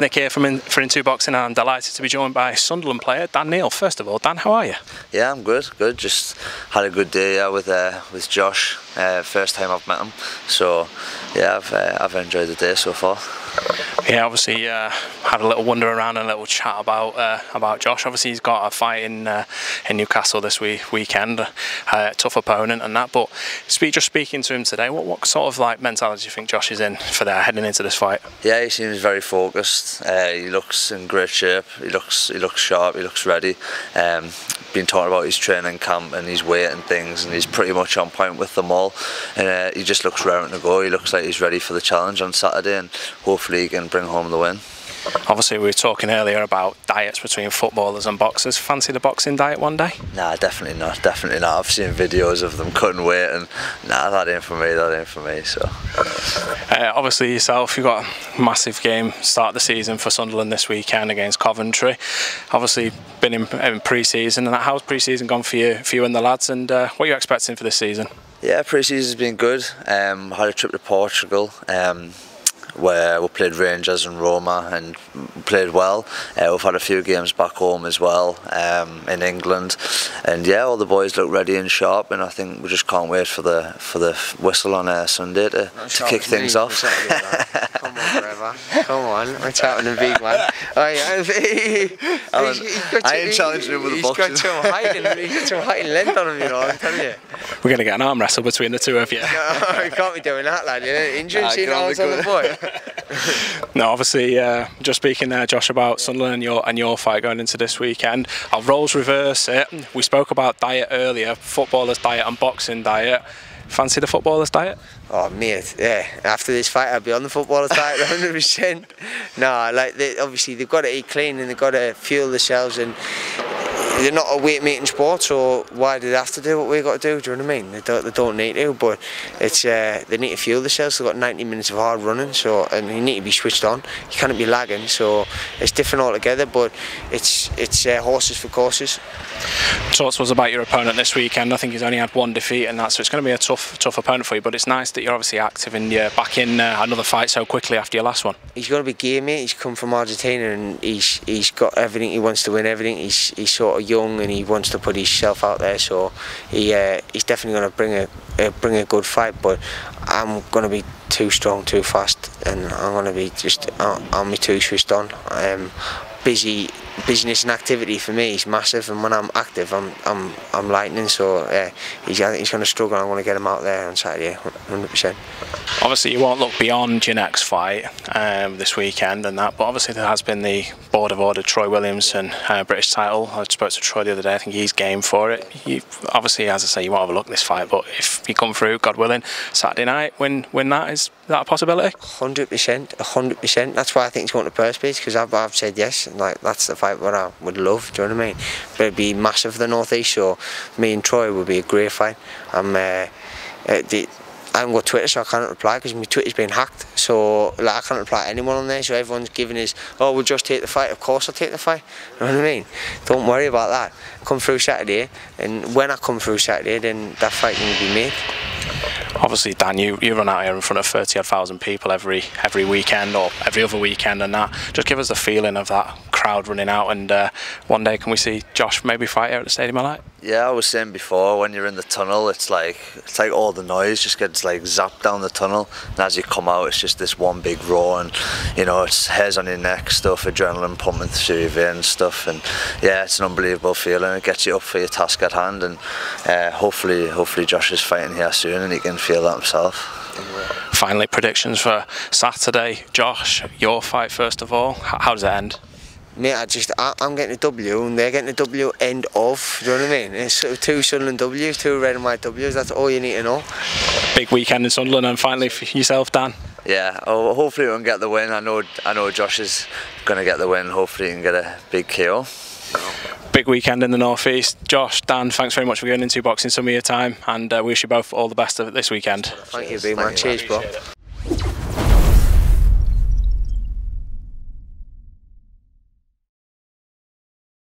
It's Nick here for In Two Boxing, and I'm delighted to be joined by Sunderland player Dan Neil. First of all, Dan, how are you? Yeah, I'm good, good. Just had a good day with Josh. First time I've met him, so yeah, I've enjoyed the day so far. Yeah, obviously had a little wander around and a little chat about Josh. Obviously, he's got a fight in Newcastle this weekend, tough opponent and that. But just speaking to him today, what sort of like mentality do you think Josh is in for that heading into this fight? Yeah, he seems very focused. He looks in great shape. He looks sharp. He looks ready. Been talking about his training camp and his weight and things, and he's pretty much on point with them all. And he just looks raring to go. He looks like he's ready for the challenge on Saturday, and hopefully he can bring home the win. Obviously, we were talking earlier about diets between footballers and boxers. Fancy the boxing diet one day? Nah, definitely not. Definitely not. I've seen videos of them cutting weight, and nah, that ain't for me. That ain't for me. So, obviously yourself, you've got a massive game start the season for Sunderland this weekend against Coventry. Obviously, been in pre-season, and how's pre-season gone for you and the lads? And what are you expecting for this season? Yeah, pre-season's been good. Had a trip to Portugal. Where we played Rangers and Roma and played well. We've had a few games back home as well, in England, and yeah, all the boys look ready and sharp, and I think we just can't wait for the whistle on Sunday to kick things off. Come on, brother. Come on, we're touting a big one. I ain't challenging him with the boxing. He's got some height and length on him, you know, I'm telling you. We're going to get an arm wrestle between the two of you. No, we can't be doing that, lad. Injuries, you know, arms on the boy. No, obviously, just speaking there, Josh, about Sunderland and your fight going into this weekend. Our roles reverse it. We spoke about diet earlier, footballers' diet and boxing diet. Fancy the footballers' diet? Oh, mate, yeah. After this fight, I'll be on the footballers' diet 100%. No, like, obviously, they've got to eat clean and they've got to fuel themselves, and they're not a weight-meeting sport, so why do they have to do what we've got to do? Do you know what I mean? They don't need to, but it's they need to fuel themselves. They've got 90 minutes of hard running, so, and you need to be switched on. You can't be lagging, so it's different altogether, but it's horses for courses. Talk to us about your opponent this weekend. I think he's only had one defeat, and that, so it's going to be a tough opponent for you, but it's nice that you're obviously active and you're back in another fight so quickly after your last one. He's got to be geared, mate. He's come from Argentina, and he's got everything. He wants to win everything. He's sort of young, and he wants to put himself out there, so he's definitely going to bring a good fight, but I'm going to be too strong, too fast, and I'm going to be I'm too switched on. Business and activity for me is massive, and when I'm active, I'm lightning. So I think he's going to struggle. I want to get him out there on Saturday, 100%. Obviously, you won't look beyond your next fight this weekend and that, but obviously there has been the Board of Order Troy Williamson British title. I spoke to Troy the other day. I think he's game for it. Obviously, as I say, you won't overlook this fight, but if you come through, God willing, Saturday night, win that, is that a possibility? 100%. That's why I think he's going to purse please, because I've said yes, and like that's the fight what I would love, do you know what I mean? But it'd be massive for the North East, so me and Troy would be a great fight. I haven't got Twitter, so I can't reply because my Twitter's been hacked, so like, I can't reply to anyone on there, so everyone's giving us, oh, we'll just take the fight. Of course I'll take the fight, you know what I mean? Don't worry about that. Come through Saturday, and when I come through Saturday, then that fight can be made. Obviously, Dan, you run out here in front of 30,000 people every weekend or every other weekend and that. Just give us the feeling of that crowd running out, and one day can we see Josh maybe fight here at the Stadium of Light? Yeah, I was saying before, when you're in the tunnel, it's like all the noise just gets like zapped down the tunnel, and as you come out, it's just this one big roar, and you know, it's hairs on your neck stuff, adrenaline pumping through your veins stuff, and yeah, it's an unbelievable feeling. It gets you up for your task at hand, and hopefully Josh is fighting here soon and he can feel that himself. Finally, predictions for Saturday. Josh, your fight first of all, how does it end? Mate, I'm getting a W and they're getting a W end of, do you know what I mean? It's two Sunderland W's, two red and white W's, that's all you need to know. Big weekend in Sunderland, and finally for yourself, Dan. Yeah, oh, hopefully we can get the win. I know Josh is going to get the win, hopefully he can get a big KO. Big weekend in the North East. Josh, Dan, thanks very much for going into boxing some of your time, and we wish you both all the best of it this weekend. Thank you very much. Cheers, bro.